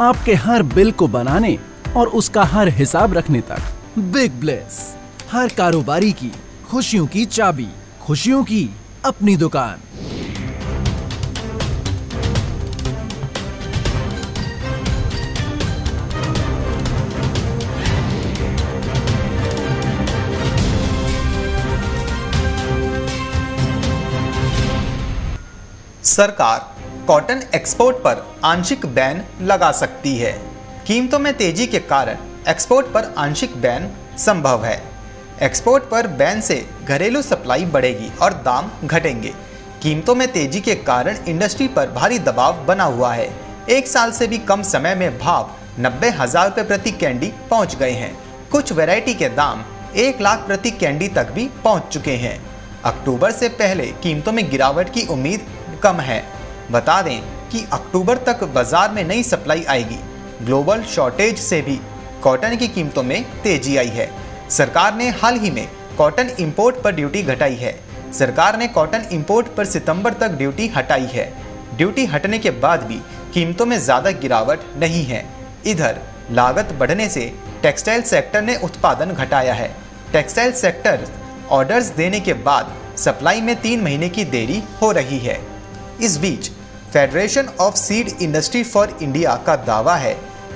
आपके हर बिल को बनाने और उसका हर हिसाब रखने तक। बिग ब्लेस, हर कारोबारी की खुशियों की चाबी, खुशियों की अपनी दुकान। सरकार कॉटन एक्सपोर्ट पर आंशिक बैन लगा सकती है। कीमतों में तेजी के कारण एक्सपोर्ट पर आंशिक बैन संभव है। एक्सपोर्ट पर बैन से घरेलू सप्लाई बढ़ेगी और दाम घटेंगे। कीमतों में तेजी के कारण इंडस्ट्री पर भारी दबाव बना हुआ है। एक साल से भी कम समय में भाव 90,000 रुपये प्रति कैंडी पहुंच गए हैं। कुछ वैरायटी के दाम 1 लाख प्रति कैंडी तक भी पहुंच चुके हैं। अक्टूबर से पहले कीमतों में गिरावट की उम्मीद कम है। बता दें कि अक्टूबर तक बाजार में नई सप्लाई आएगी। ग्लोबल शॉर्टेज से भी कॉटन की कीमतों में तेजी आई है। सरकार ने हाल ही में कॉटन इंपोर्ट पर ड्यूटी घटाई है। सरकार ने कॉटन इंपोर्ट पर सितंबर तक ड्यूटी हटाई है। ड्यूटी हटने के बाद भी कीमतों में ज़्यादा गिरावट नहीं है। इधर लागत बढ़ने से टेक्सटाइल सेक्टर ने उत्पादन घटाया है। टेक्सटाइल सेक्टर ऑर्डर्स देने के बाद सप्लाई में 3 महीने की देरी हो रही है। इस बीच federation of seed industry for India का दावा है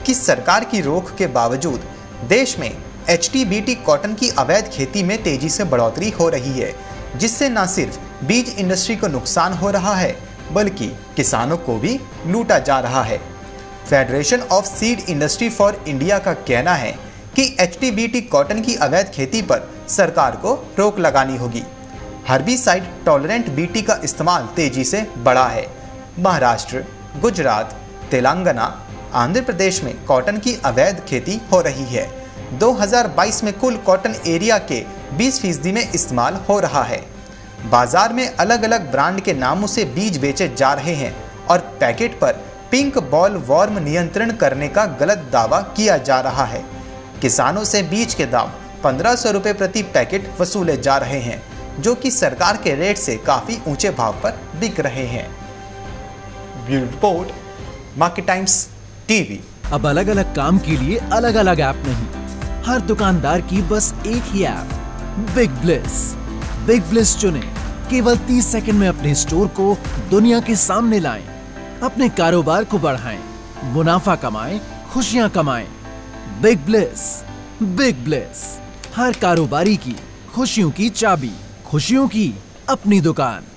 कि सरकार की रोक के बावजूद देश में HTBT कॉटन की अवैध खेती में तेजी से बढ़ोतरी हो रही है, जिससे न सिर्फ बीज इंडस्ट्री को नुकसान हो रहा है बल्कि किसानों को भी लूटा जा रहा है। Federation of seed industry for India का कहना है कि HTBT कॉटन की अवैध खेती पर सरकार को रोक लगानी होगी। हर्बिसाइड टॉलरेंट बीटी का इस्तेमाल तेजी से बढ़ा है। महाराष्ट्र, गुजरात, तेलंगाना, आंध्र प्रदेश में कॉटन की अवैध खेती हो रही है। 2022 में कुल कॉटन एरिया के 20% में इस्तेमाल हो रहा है। बाजार में अलग अलग ब्रांड के नामों से बीज बेचे जा रहे हैं और पैकेट पर पिंक बॉल वॉर्म नियंत्रण करने का गलत दावा किया जा रहा है। किसानों से बीज के दाम 1500 रुपये प्रति पैकेट वसूले जा रहे हैं, जो कि सरकार के रेट से काफ़ी ऊंचे भाव पर बिक रहे हैं। Bureau report, market times TV. अब अलग अलग काम के लिए अलग अलग ऐप नहीं, हर दुकानदार की बस एक ही app, big bless. Big bless चुनें, केवल 30 सेकंड में अपने स्टोर को दुनिया के सामने लाएं, अपने कारोबार को बढ़ाएं, मुनाफा कमाएं, खुशियां कमाएं। बिग ब्लेस, बिग ब्लेस, हर कारोबारी की खुशियों की चाबी, खुशियों की अपनी दुकान।